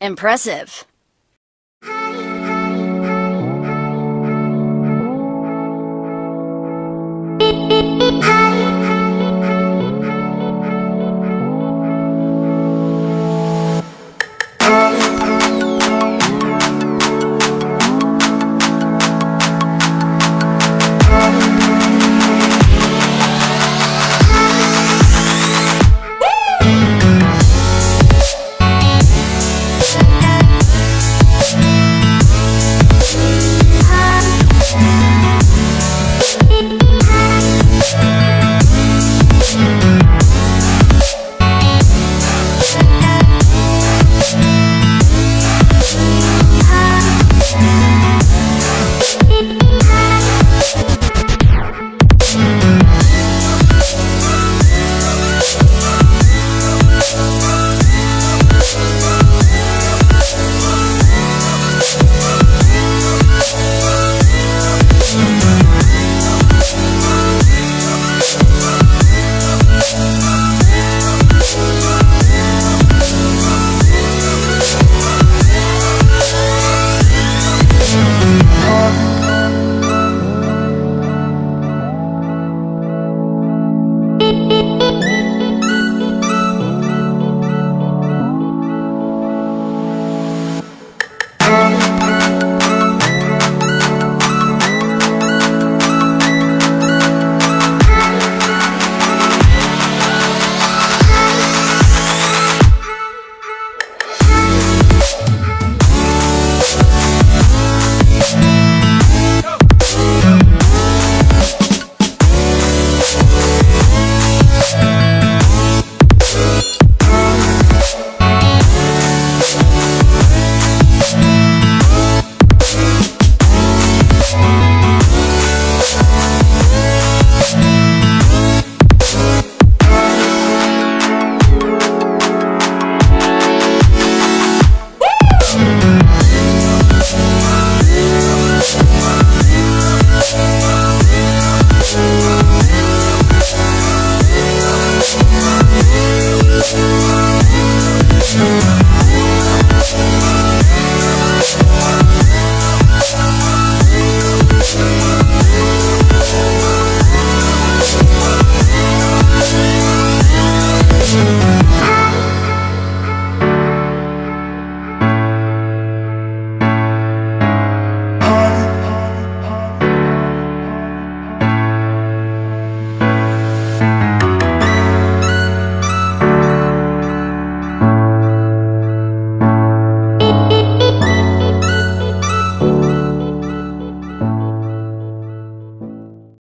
Impressive.